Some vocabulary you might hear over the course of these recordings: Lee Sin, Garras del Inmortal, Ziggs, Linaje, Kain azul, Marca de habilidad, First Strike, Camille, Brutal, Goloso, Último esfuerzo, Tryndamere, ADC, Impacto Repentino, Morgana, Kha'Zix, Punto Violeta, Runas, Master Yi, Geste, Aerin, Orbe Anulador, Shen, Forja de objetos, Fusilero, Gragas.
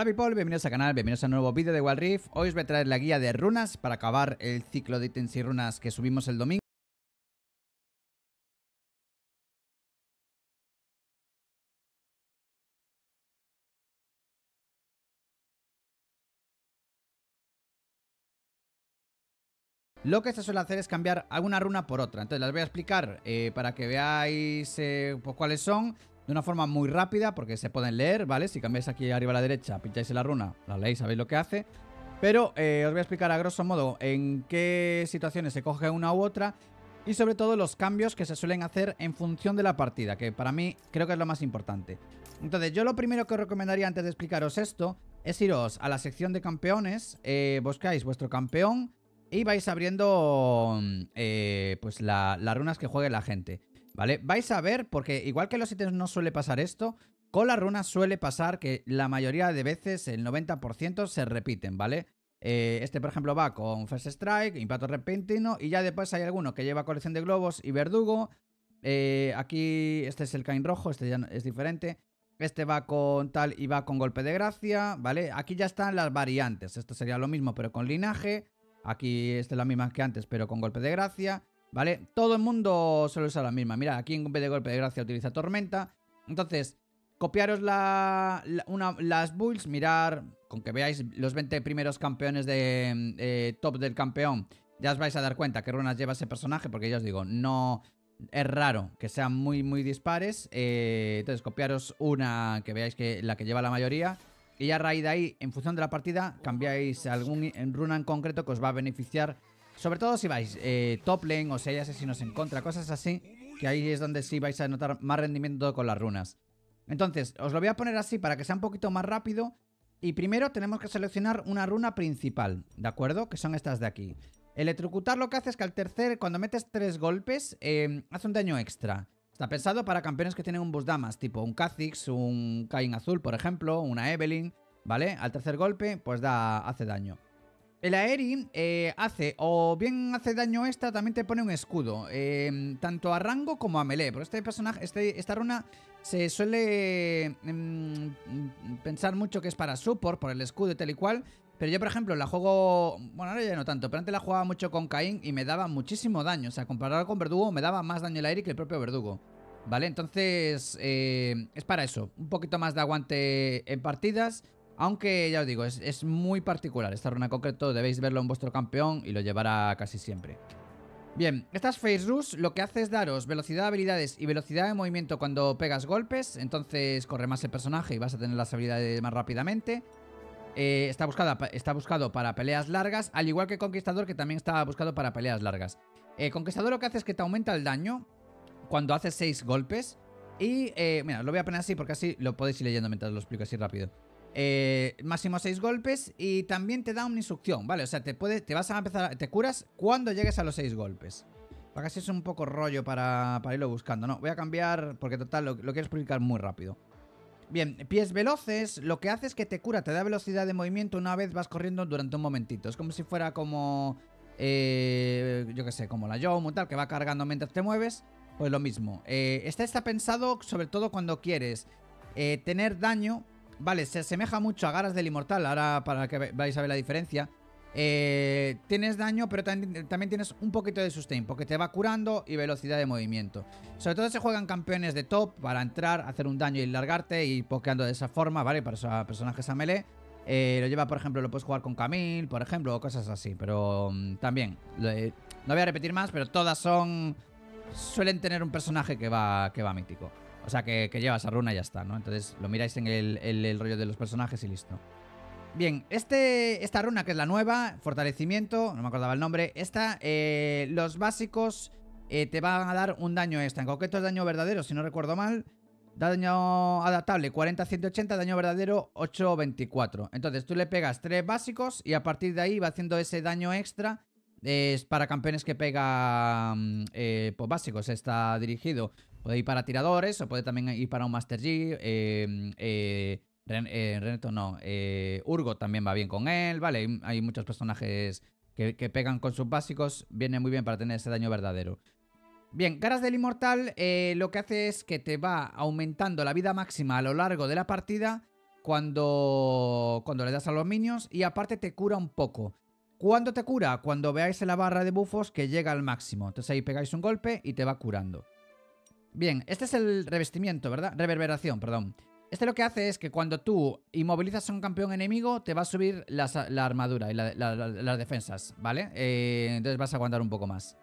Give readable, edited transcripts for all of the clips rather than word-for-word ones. Hola people, bienvenidos al canal, bienvenidos a un nuevo vídeo de Wild Rift. Hoy os voy a traer la guía de runas para acabar el ciclo de ítems y runas que subimos el domingo. Lo que se suele hacer es cambiar alguna runa por otra. Entonces las voy a explicar para que veáis pues, cuáles son, de una forma muy rápida, porque se pueden leer, ¿vale? Si cambiáis aquí arriba a la derecha, pincháis en la runa, la leéis, sabéis lo que hace. Pero os voy a explicar a grosso modo en qué situaciones se coge una u otra y sobre todo los cambios que se suelen hacer en función de la partida, que para mí creo que es lo más importante. Entonces yo lo primero que os recomendaría antes de explicaros esto es iros a la sección de campeones, buscáis vuestro campeón y vais abriendo pues las runas que juegue la gente, ¿vale? Vais a ver, porque igual que los ítems no suele pasar esto, con las runas suele pasar que la mayoría de veces, el 90%, se repiten, ¿vale? Este, por ejemplo, va con First Strike, Impacto Repentino, y ya después hay alguno que lleva Colección de Globos y Verdugo. Aquí este es el Kain rojo, este ya es diferente. Este va con tal y va con Golpe de gracia, ¿vale? Aquí ya están las variantes. Esto sería lo mismo, pero con Linaje. Aquí esta es la misma que antes, pero con Golpe de gracia, ¿vale? Todo el mundo suele usar la misma. Mira, aquí en vez de Golpe de gracia utiliza Tormenta. Entonces, copiaros las builds, mirar, con que veáis los 20 primeros campeones de top del campeón, ya os vais a dar cuenta que runas lleva ese personaje, porque ya os digo, no es raro que sean muy, muy dispares. Entonces, copiaros una que veáis que la que lleva la mayoría. Y ya a raíz de ahí, en función de la partida, cambiáis algún runa en concreto que os va a beneficiar. Sobre todo si vais top lane o si hay asesinos en contra, cosas así, que ahí es donde sí vais a notar más rendimiento con las runas. Entonces, os lo voy a poner así para que sea un poquito más rápido. Y primero tenemos que seleccionar una runa principal, ¿de acuerdo? Que son estas de aquí. Electrocutar lo que hace es que al tercer, cuando metes 3 golpes, hace un daño extra. Está pensado para campeones que tienen un boost damage, tipo un Kha'Zix, un Kain azul, por ejemplo, una Evelynn, ¿vale? Al tercer golpe, pues hace daño. El Aerin hace, o bien hace daño esta, también te pone un escudo, tanto a rango como a melee. Pero este personaje, esta runa se suele pensar mucho que es para support, por el escudo y tal y cual. Pero yo, por ejemplo, la juego... Bueno, ahora ya no tanto, pero antes la jugaba mucho con Kain y me daba muchísimo daño. O sea, comparado con Verdugo, me daba más daño el aire que el propio Verdugo, ¿vale? Entonces, es para eso. Un poquito más de aguante en partidas. Aunque, ya os digo, es muy particular. Esta runa en concreto debéis verlo en vuestro campeón y lo llevará casi siempre. Bien, estas Face Rush lo que hace es daros velocidad de habilidades y velocidad de movimiento cuando pegas golpes. Entonces corre más el personaje y vas a tener las habilidades más rápidamente. Está buscado para peleas largas, al igual que Conquistador, que también está buscado para peleas largas. Conquistador lo que hace es que te aumenta el daño cuando haces 6 golpes. Y, mira, lo voy a poner así porque así lo podéis ir leyendo mientras lo explico así rápido. Máximo 6 golpes y también te da una instrucción, ¿vale? O sea, te curas cuando llegues a los 6 golpes. Para que así es un poco rollo para irlo buscando, ¿no? Voy a cambiar porque total lo quiero explicar muy rápido. Bien, pies veloces, lo que hace es que te cura, te da velocidad de movimiento una vez vas corriendo durante un momentito. Es como si fuera como, yo qué sé, como la Amumu, tal, que va cargando mientras te mueves. Pues lo mismo. Este está pensado sobre todo cuando quieres tener daño, ¿vale? Se asemeja mucho a Garras del Inmortal, ahora para que vais a ver la diferencia. Tienes daño, pero también tienes un poquito de sustain, porque te va curando y velocidad de movimiento. Sobre todo se juegan campeones de top para entrar, hacer un daño y largarte y pokeando de esa forma, ¿vale? Para personajes a melee. Lo lleva, por ejemplo, lo puedes jugar con Camille, por ejemplo, o cosas así. Pero también, no voy a repetir más, pero todas suelen tener un personaje que va mítico. O sea, que lleva esa runa y ya está, ¿no? Entonces lo miráis en el rollo de los personajes y listo. Bien, esta runa que es la nueva, fortalecimiento, no me acordaba el nombre. Esta, los básicos te van a dar un daño extra. En concreto es daño verdadero, si no recuerdo mal. Daño adaptable 40-180, daño verdadero 8-24. Entonces tú le pegas 3 básicos y a partir de ahí va haciendo ese daño extra. Es para campeones que pegan pues básicos, está dirigido. Puede ir para tiradores o puede también ir para un Master Yi. Reneto no, Urgo también va bien con él, ¿vale? Hay muchos personajes que pegan con sus básicos, viene muy bien para tener ese daño verdadero. Bien, Garras del Inmortal lo que hace es que te va aumentando la vida máxima a lo largo de la partida cuando le das a los minions, y aparte te cura un poco. ¿Cuándo te cura? Cuando veáis en la barra de bufos que llega al máximo. Entonces ahí pegáis un golpe y te va curando. Bien, este es el revestimiento, ¿verdad? Reverberación, perdón. Este lo que hace es que cuando tú inmovilizas a un campeón enemigo, te va a subir la armadura y las defensas, ¿vale? Entonces vas a aguantar un poco más.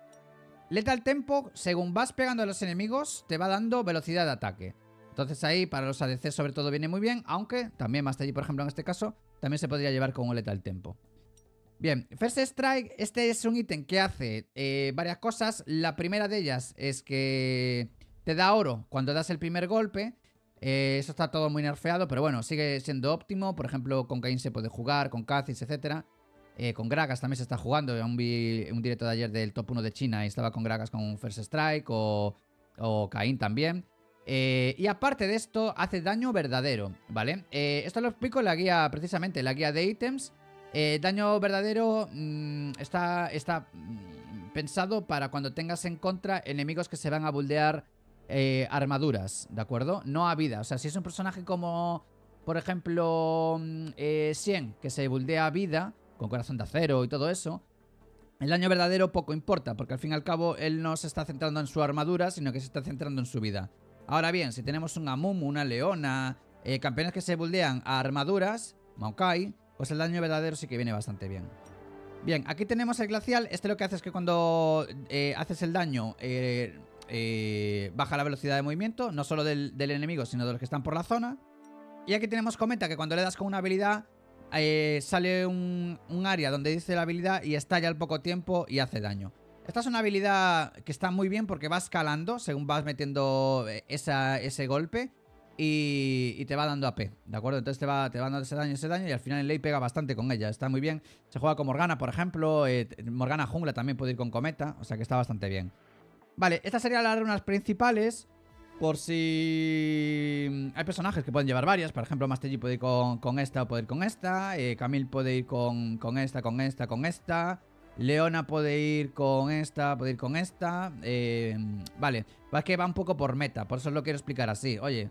Letal Tempo, según vas pegando a los enemigos, te va dando velocidad de ataque. Entonces ahí para los ADC sobre todo viene muy bien, aunque también Master Yi, por ejemplo, en este caso, también se podría llevar con un Letal Tempo. Bien, First Strike, este es un ítem que hace varias cosas. La primera de ellas es que te da oro cuando das el primer golpe. Eso está todo muy nerfeado, pero bueno, sigue siendo óptimo. Por ejemplo, con Kain se puede jugar, con Kha'Zix, etc. Con Gragas también se está jugando. Aún vi un directo de ayer del top 1 de China y estaba con Gragas con First Strike o Kain también. Y aparte de esto, hace daño verdadero, ¿vale? Esto lo explico en la guía, precisamente, la guía de ítems. Daño verdadero está pensado para cuando tengas en contra enemigos que se van a buldear armaduras, ¿de acuerdo? No a vida. O sea, si es un personaje como, por ejemplo, Shen, que se buldea vida con corazón de acero y todo eso, el daño verdadero poco importa, porque al fin y al cabo él no se está centrando en su armadura, sino que se está centrando en su vida. Ahora bien, si tenemos un Amumu, una Leona, campeones que se buldean a armaduras, Maokai, pues el daño verdadero sí que viene bastante bien. Bien, aquí tenemos el glacial. Este lo que hace es que cuando haces el daño baja la velocidad de movimiento, no solo del enemigo, sino de los que están por la zona. Y aquí tenemos Cometa, que cuando le das con una habilidad sale un área donde dice la habilidad y estalla al poco tiempo y hace daño. Esta es una habilidad que está muy bien porque va escalando según vas metiendo ese golpe. Y te va dando AP, ¿de acuerdo? Entonces te va dando ese daño y al final el ley pega bastante con ella, está muy bien. Se juega con Morgana, por ejemplo, Morgana jungla también puede ir con Cometa, o sea que está bastante bien. Vale, estas serían las runas principales, por si hay personajes que pueden llevar varias. Por ejemplo, Master Yi puede ir con esta o puede ir con esta, Camille puede ir con esta. Leona puede ir con esta, vale, es que va un poco por meta, por eso lo quiero explicar así. Oye,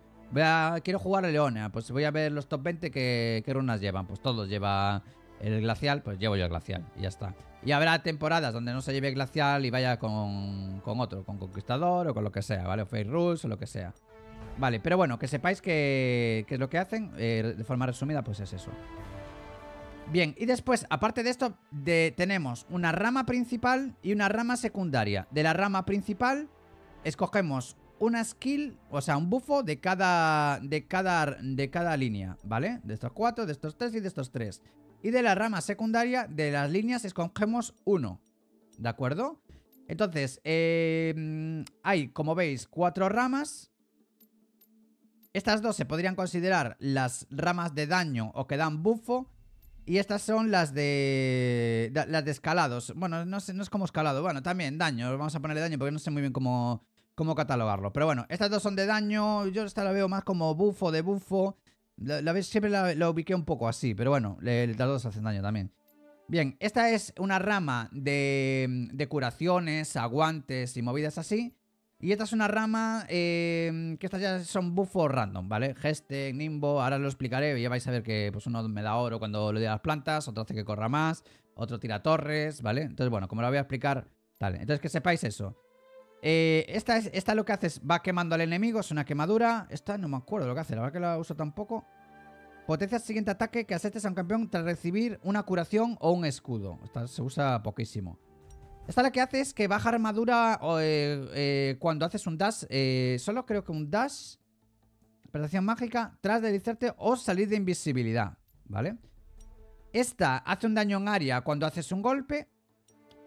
quiero jugar a Leona, pues voy a ver los top 20 que runas llevan. Pues todos lleva el glacial, pues llevo yo el glacial y ya está. Y habrá temporadas donde no se lleve el glacial y vaya con otro, con Conquistador o con lo que sea, ¿vale? O Face Rules o lo que sea. Vale, pero bueno, que sepáis que lo que hacen, de forma resumida, pues es eso. Bien, y después, aparte de esto, tenemos una rama principal y una rama secundaria. De la rama principal, escogemos una skill, o sea, un bufo de cada línea, ¿vale? De estos 4, de estos 3 y de estos 3. Y de la rama secundaria, de las líneas, escogemos uno, ¿de acuerdo? Entonces, hay, como veis, 4 ramas. Estas dos se podrían considerar las ramas de daño o que dan bufo. Y estas son las de escalados. Bueno, no es como escalado. Bueno, también daño. Vamos a ponerle daño porque no sé muy bien cómo catalogarlo. Pero bueno, estas dos son de daño. Yo esta la veo más como bufo de bufo. La veis, siempre la ubiqué un poco así. Pero bueno, las dos hacen daño también. Bien, esta es una rama de curaciones, aguantes y movidas así. Y esta es una rama que estas ya son buffos random, ¿vale? Geste, nimbo, ahora lo explicaré. Ya vais a ver que pues uno me da oro cuando le doy a las plantas, otro hace que corra más, otro tira torres, ¿vale? Entonces, bueno, como lo voy a explicar, tal. Entonces, que sepáis eso. Esta lo que hace es va quemando al enemigo, es una quemadura. Esta no me acuerdo lo que hace, la verdad que la uso tampoco. Potencia el siguiente ataque que aceptes a un campeón tras recibir una curación o un escudo. Esta se usa poquísimo. Esta lo que hace es que baja armadura cuando haces un dash. Solo creo que un dash, prestación mágica, tras deslizarte o salir de invisibilidad, ¿vale? Esta hace un daño en área cuando haces un golpe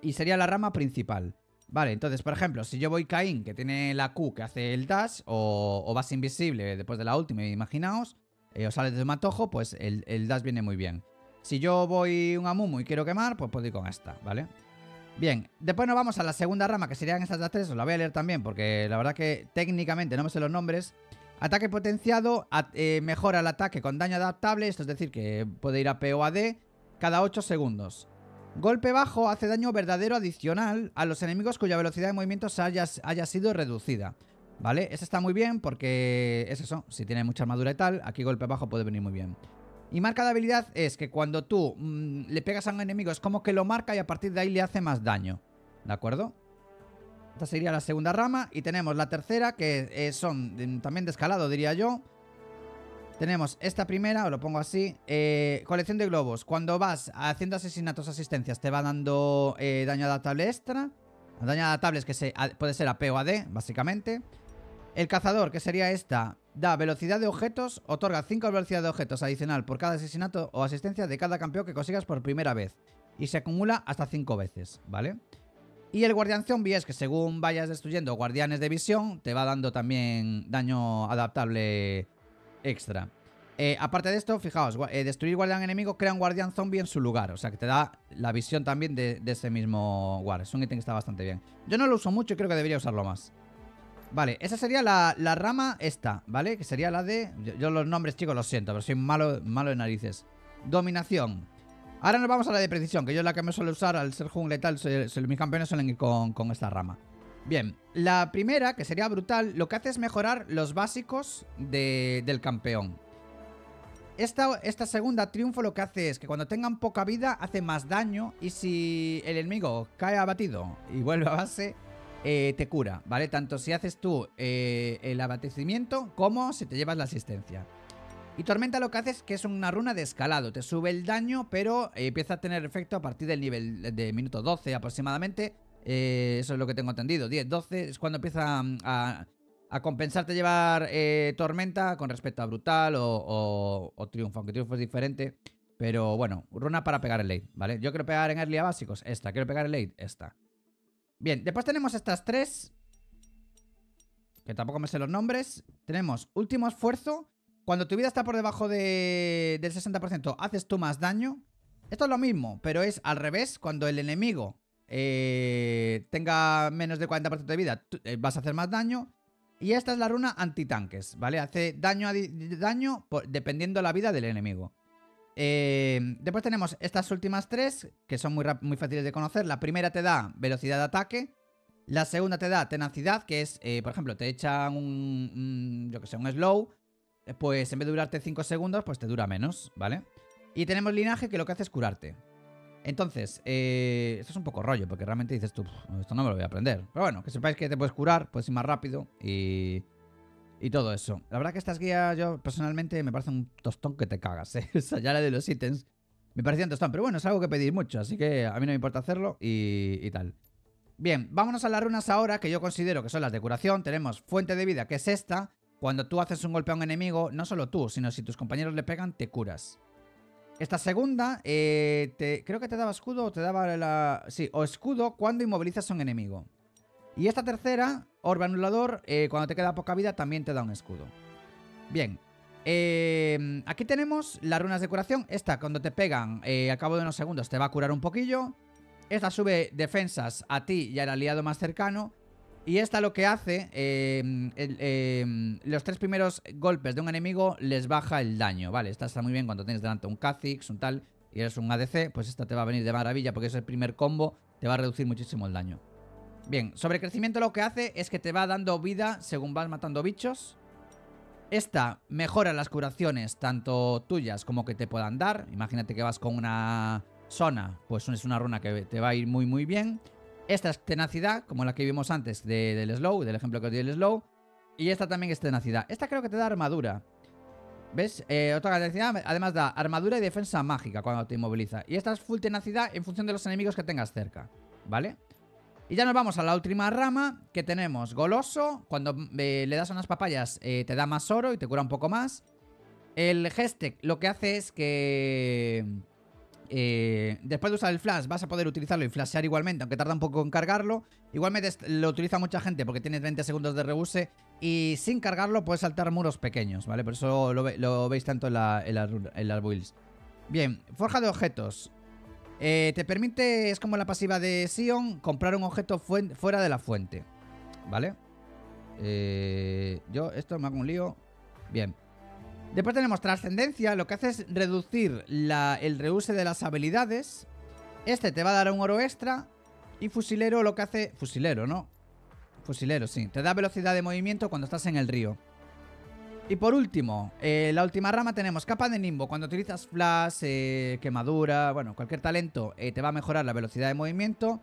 y sería la rama principal. Vale, entonces, por ejemplo, si yo voy Kain, que tiene la Q que hace el dash, o vas invisible después de la última, imaginaos, o sales de un matojo, pues el dash viene muy bien. Si yo voy un Amumu y quiero quemar, pues puedo ir con esta, ¿vale? Bien, después nos vamos a la segunda rama, que serían estas las tres. Os la voy a leer también porque la verdad que técnicamente no me sé los nombres. Ataque potenciado, mejora el ataque con daño adaptable, esto es decir que puede ir a AP o AD cada 8 segundos. Golpe bajo hace daño verdadero adicional a los enemigos cuya velocidad de movimiento haya sido reducida. ¿Vale? Ese está muy bien porque es eso, si tiene mucha armadura y tal, aquí golpe bajo puede venir muy bien. Y marca de habilidad es que cuando tú le pegas a un enemigo es como que lo marca y a partir de ahí le hace más daño, ¿de acuerdo? Esta sería la segunda rama y tenemos la tercera que son también de escalado, diría yo. Tenemos esta primera, os lo pongo así, colección de globos. Cuando vas haciendo asesinatos, asistencias, te va dando daño adaptable extra. Daño adaptable que puede ser AP o AD, básicamente. El cazador, que sería esta, da velocidad de objetos, otorga 5 velocidad de objetos adicional por cada asesinato o asistencia de cada campeón que consigas por primera vez. Y se acumula hasta 5 veces, ¿vale? Y el guardián zombie es que según vayas destruyendo guardianes de visión, te va dando también daño adaptable extra. Aparte de esto, fijaos, destruir guardián enemigo crea un guardián zombie en su lugar. O sea que te da la visión también de ese mismo guard. Es un ítem que está bastante bien. Yo no lo uso mucho y creo que debería usarlo más. Vale, esa sería la rama esta, ¿vale? Que sería la de... Yo los nombres, chicos, los siento, pero soy malo de narices. Dominación. Ahora nos vamos a la de precisión, que yo es la que me suelo usar al ser jungla y tal. Mis campeones suelen ir con esta rama. Bien, la primera, que sería brutal, lo que hace es mejorar los básicos del campeón. Esta segunda, triunfo, lo que hace es que cuando tengan poca vida, hace más daño. Y si el enemigo cae abatido y vuelve a base, te cura, ¿vale? Tanto si haces tú el abatecimiento como si te llevas la asistencia. Y tormenta lo que hace es que es una runa de escalado. Te sube el daño, pero empieza a tener efecto a partir del nivel de minuto 12 aproximadamente. Eso es lo que tengo entendido. 10, 12 es cuando empieza a compensarte llevar tormenta con respecto a brutal o triunfo. Aunque triunfo es diferente. Pero bueno, runa para pegar en late, ¿vale? Yo quiero pegar en early a básicos, esta. Quiero pegar en late, esta. Bien, después tenemos estas tres, que tampoco me sé los nombres. Tenemos último esfuerzo. Cuando tu vida está por debajo del 60%, haces tú más daño. Esto es lo mismo, pero es al revés. Cuando el enemigo tenga menos de 40% de vida, tú, vas a hacer más daño. Y esta es la runa antitanques, ¿vale? Hace daño dependiendo la vida del enemigo. Después tenemos estas últimas tres, que son muy fáciles de conocer. La primera te da velocidad de ataque. La segunda te da tenacidad, que es, por ejemplo, te echa un slow. Pues en vez de durarte 5 segundos, pues te dura menos, ¿vale? Y tenemos linaje, que lo que hace es curarte. Entonces, esto es un poco rollo, porque realmente dices tú, esto no me lo voy a aprender. Pero bueno, que sepáis que te puedes curar, puedes ir más rápido y todo eso. La verdad que estas guías, yo personalmente, me parece un tostón que te cagas, ¿eh? O sea, ya la de los ítems me parecía un tostón, pero bueno, es algo que pedís mucho, así que a mí no me importa hacerlo y tal. Bien, vámonos a las runas ahora, que yo considero que son las de curación. Tenemos fuente de vida, que es esta. Cuando tú haces un golpe a un enemigo, no solo tú, sino si tus compañeros le pegan, te curas. Esta segunda, creo que te daba escudo o te daba la... Sí, o escudo cuando inmovilizas a un enemigo. Y esta tercera, orbe anulador, cuando te queda poca vida, también te da un escudo. Bien. Aquí tenemos las runas de curación. Esta, cuando te pegan, al cabo de unos segundos, te va a curar un poquillo. Esta sube defensas a ti y al aliado más cercano. Y esta lo que hace, los tres primeros golpes de un enemigo les baja el daño, ¿vale? Esta está muy bien cuando tienes delante un Kha'Zix, un tal, y eres un ADC, pues esta te va a venir de maravilla porque es el primer combo, te va a reducir muchísimo el daño. Bien, sobrecrecimiento lo que hace es que te va dando vida según vas matando bichos. Esta mejora las curaciones tanto tuyas como que te puedan dar. Imagínate que vas con una zona, pues es una runa que te va a ir muy muy bien. Esta es tenacidad, como la que vimos antes del slow, del ejemplo que os di del slow. Y esta también es tenacidad. Esta creo que te da armadura. ¿Ves? Otra tenacidad además da armadura y defensa mágica cuando te inmoviliza. Y esta es full tenacidad en función de los enemigos que tengas cerca, ¿vale? Y ya nos vamos a la última rama, que tenemos goloso. Cuando le das unas papayas te da más oro y te cura un poco más. El Geste lo que hace es que... después de usar el flash vas a poder utilizarlo y flashear igualmente, aunque tarda un poco en cargarlo. Igualmente lo utiliza mucha gente porque tienes 20 segundos de rebuse y sin cargarlo puedes saltar muros pequeños, ¿vale? Por eso lo veis tanto en las builds. Bien, forja de objetos. Te permite, es como la pasiva de Sion, comprar un objeto fuera de la fuente, ¿vale? Yo esto me hago un lío. Bien. Después tenemos trascendencia, lo que hace es reducir el reuse de las habilidades. Este te va a dar un oro extra. Y fusilero lo que hace... Fusilero, ¿no? Fusilero, sí. Te da velocidad de movimiento cuando estás en el río. Y por último, la última rama tenemos Capa de nimbo. Cuando utilizas flash, quemadura, bueno, cualquier talento, te va a mejorar la velocidad de movimiento.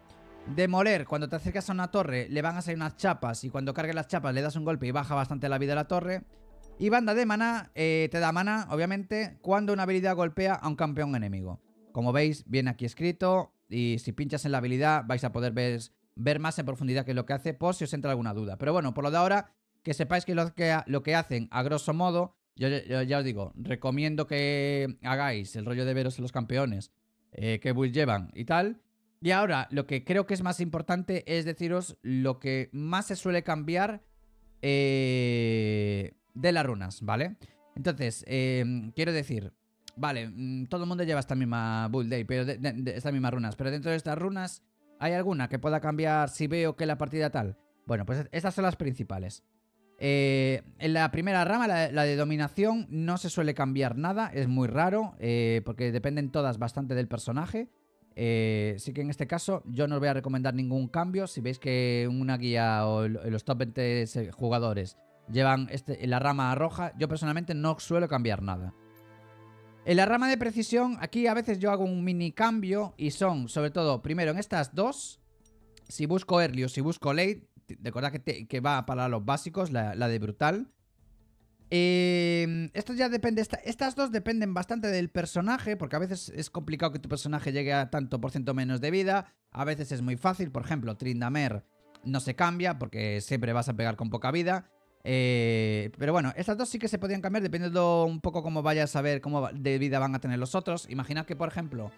Demoler, cuando te acercas a una torre, le van a salir unas chapas y cuando cargues las chapas le das un golpe y baja bastante la vida de la torre. Y banda de maná, te da maná, obviamente, cuando una habilidad golpea a un campeón enemigo. Como veis, viene aquí escrito y si pinchas en la habilidad vais a poder ver más en profundidad qué es lo que hace por si os entra alguna duda. Pero bueno, por lo de ahora, que sepáis que lo que hacen a grosso modo, yo ya os digo, recomiendo que hagáis el rollo de veros los campeones, qué build llevan y tal. Y ahora, lo que creo que es más importante es deciros lo que más se suele cambiar de las runas, ¿vale? Entonces, quiero decir, vale, todo el mundo lleva esta misma build day, pero estas mismas runas, pero dentro de estas runas, ¿hay alguna que pueda cambiar si veo que la partida tal? Bueno, pues estas son las principales. En la primera rama, la de dominación, no se suele cambiar nada, es muy raro, porque dependen todas bastante del personaje. Sí que en este caso yo no os voy a recomendar ningún cambio. Si veis que una guía o los top 20 jugadores llevan la rama roja, yo personalmente no suelo cambiar nada. En la rama de precisión, aquí a veces yo hago un mini cambio y son, sobre todo, primero en estas dos, si busco early o si busco late, recordad que va para los básicos, la de brutal. Esto ya depende, estas dos dependen bastante del personaje, porque a veces es complicado que tu personaje llegue a tanto por ciento menos de vida, a veces es muy fácil. Por ejemplo, Tryndamere no se cambia porque siempre vas a pegar con poca vida. Pero bueno, estas dos sí que se podían cambiar dependiendo un poco cómo vayas a ver cómo de vida van a tener los otros. Imaginad que, por ejemplo,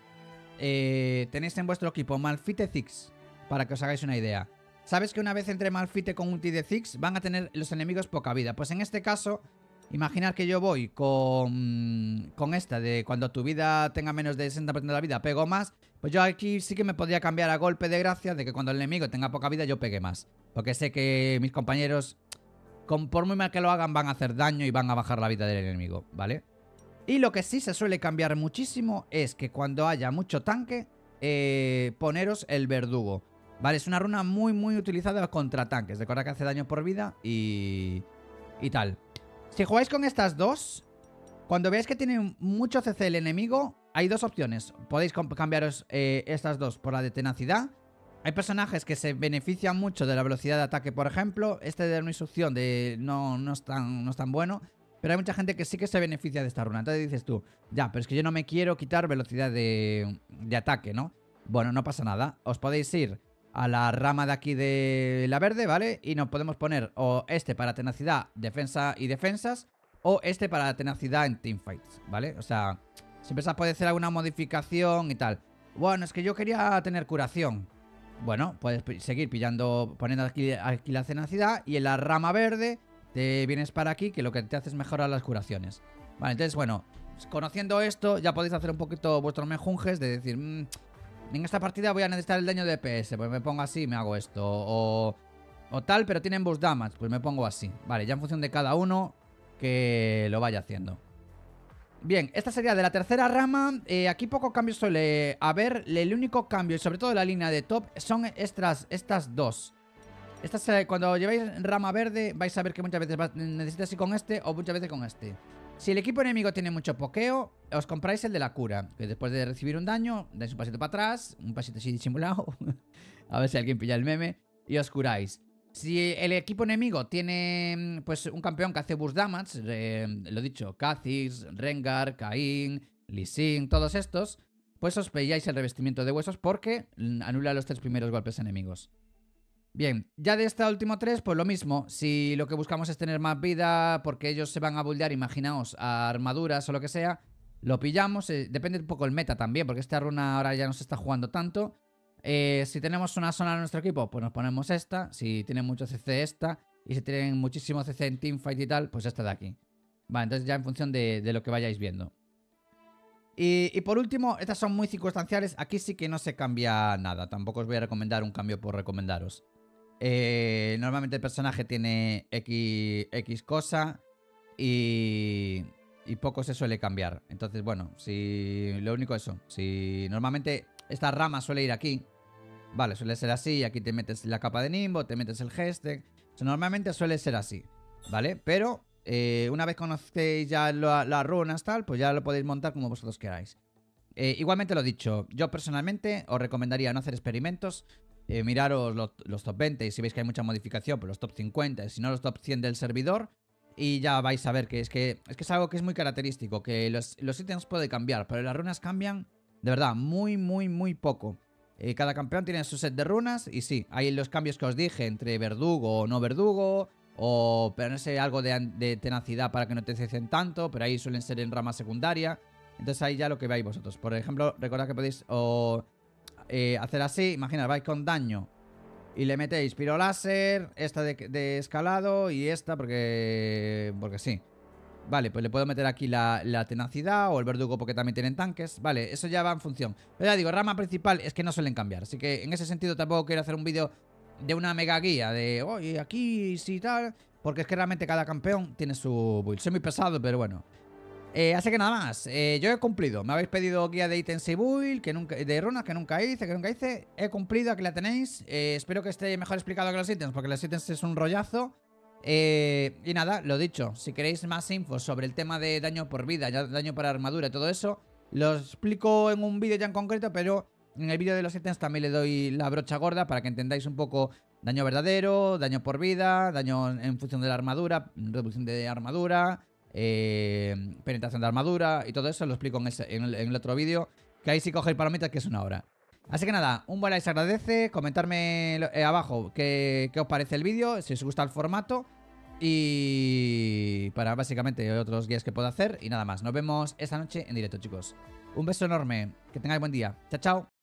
tenéis en vuestro equipo Malfite, Ziggs, para que os hagáis una idea. Sabes que una vez entre Malfite con ulti de Ziggs van a tener los enemigos poca vida. Pues en este caso, imaginad que yo voy con esta de cuando tu vida tenga menos de 60% de la vida pego más. Pues yo aquí sí que me podría cambiar a golpe de gracia, de que cuando el enemigo tenga poca vida yo pegue más, porque sé que mis compañeros, por muy mal que lo hagan, van a hacer daño y van a bajar la vida del enemigo, ¿vale? Y lo que sí se suele cambiar muchísimo es que cuando haya mucho tanque, poneros el verdugo. Vale, es una runa muy, muy utilizada contra tanques. Recuerda que hace daño por vida y tal. Si jugáis con estas dos, cuando veáis que tienen mucho CC el enemigo, hay dos opciones. Podéis cambiaros estas dos por la de tenacidad. Hay personajes que se benefician mucho de la velocidad de ataque, por ejemplo. Este de una instrucción no es tan bueno. Pero hay mucha gente que sí que se beneficia de esta runa. Entonces dices tú, ya, pero es que yo no me quiero quitar velocidad de ataque, ¿no? Bueno, no pasa nada. Os podéis ir a la rama de aquí de la verde, ¿vale? Y nos podemos poner o este para tenacidad, defensa y defensas, o este para tenacidad en teamfights, ¿vale? O sea, siempre se puede hacer alguna modificación y tal. Bueno, es que yo quería tener curación. Bueno, puedes seguir poniendo aquí la tenacidad, y en la rama verde te vienes para aquí, que lo que te hace es mejorar las curaciones. Vale, entonces, bueno, conociendo esto, ya podéis hacer un poquito vuestros menjunjes de decir, en esta partida voy a necesitar el daño de DPS, pues me pongo así y me hago esto. O tal, pero tienen burst damage, pues me pongo así. Vale, ya en función de cada uno que lo vaya haciendo. Bien, esta sería de la tercera rama. Aquí poco cambio suele haber. El único cambio, y sobre todo la línea de top, son estas dos. Cuando lleváis rama verde vais a ver que muchas veces necesitas ir con este o muchas veces con este. Si el equipo enemigo tiene mucho pokeo, os compráis el de la cura, que después de recibir un daño, dais un pasito para atrás, un pasito así disimulado, a ver si alguien pilla el meme, y os curáis. Si el equipo enemigo tiene pues un campeón que hace burst damage, lo dicho, Kha'Zix, Rengar, Kain, Lee Sin, todos estos, pues os pilláis el revestimiento de huesos porque anula los tres primeros golpes enemigos. Bien, ya de esta última tres, pues lo mismo. Si lo que buscamos es tener más vida porque ellos se van a buldear, imaginaos, a armaduras o lo que sea, lo pillamos. Depende un poco el meta también, porque esta runa ahora ya no se está jugando tanto. Si tenemos una zona en nuestro equipo, pues nos ponemos esta. Si tienen mucho CC, esta. Y si tienen muchísimo CC en teamfight y tal, pues esta de aquí. Vale, entonces ya en función de lo que vayáis viendo. Y por último, estas son muy circunstanciales. Aquí sí que no se cambia nada. Tampoco os voy a recomendar un cambio por recomendaros. Normalmente el personaje tiene X cosa y poco se suele cambiar. Entonces, bueno, si lo único eso, si normalmente esta rama suele ir aquí, Vale, suele ser así. Aquí te metes la capa de nimbo, te metes el Geste. Normalmente suele ser así, ¿vale? Pero una vez conocéis ya las runas tal, pues ya lo podéis montar como vosotros queráis. Igualmente lo dicho, yo personalmente os recomendaría no hacer experimentos. Miraros los top 20 y si veis que hay mucha modificación, pues los top 50 y si no los top 100 del servidor. Y ya vais a ver que es algo que es muy característico, que los ítems pueden cambiar, pero las runas cambian de verdad muy poco. Cada campeón tiene su set de runas y sí, hay los cambios que os dije entre verdugo o no verdugo, o pero no sé, algo de tenacidad para que no te cesen tanto, pero ahí suelen ser en rama secundaria. Entonces ahí ya lo que veáis vosotros. Por ejemplo, recordad que podéis hacer así, imaginad, vais con daño y le metéis piro láser, esta de escalado y esta porque sí. Vale, pues le puedo meter aquí la tenacidad o el verdugo porque también tienen tanques. Vale, eso ya va en función. Pero ya digo, rama principal es que no suelen cambiar. Así que en ese sentido tampoco quiero hacer un vídeo de una mega guía de oye, aquí sí tal, porque es que realmente cada campeón tiene su build. Soy muy pesado, pero bueno. Así que nada más, yo he cumplido. Me habéis pedido guía de ítems y build que nunca, de runas que nunca hice. He cumplido, aquí la tenéis. Espero que esté mejor explicado que los ítems, porque los ítems es un rollazo. Y nada, lo dicho, si queréis más info sobre el tema de daño por vida, daño por armadura y todo eso, lo explico en un vídeo ya en concreto, pero en el vídeo de los ítems también le doy la brocha gorda para que entendáis un poco daño verdadero, daño por vida, daño en función de la armadura, reducción de armadura, penetración de armadura y todo eso lo explico en el otro vídeo, que ahí sí cogéis palomitas que es una hora. Así que nada, un buen like se agradece, comentarme abajo qué os parece el vídeo, si os gusta el formato y para básicamente otros guías que puedo hacer y nada más. Nos vemos esta noche en directo, chicos. Un beso enorme, que tengáis buen día. Chao, chao.